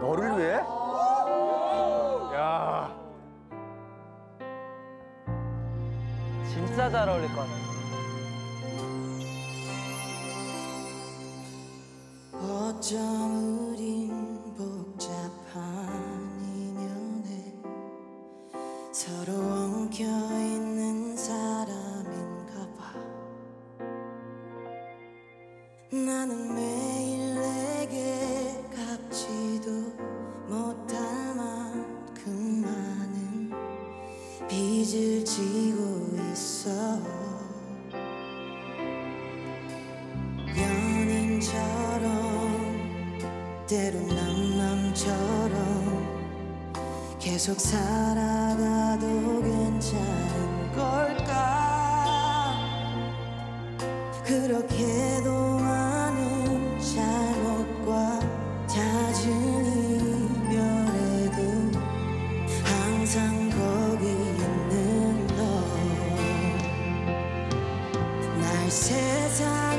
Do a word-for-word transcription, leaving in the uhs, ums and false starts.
너를 위해? 야. 진짜 잘 어울릴 것 같아. 어쩜 우린 복잡한 인연에 서로 엉켜있는 사람인가 봐. 나는 매일 내게 갚지도 못할 만큼 많은 빚을 지고 있어. 연인처럼 때론 남남처럼 계속 살아가도 괜찮은 걸까? 그렇게도 많은 잘못과 잦은 이별에도 항상 거기 있는 너. 날 세상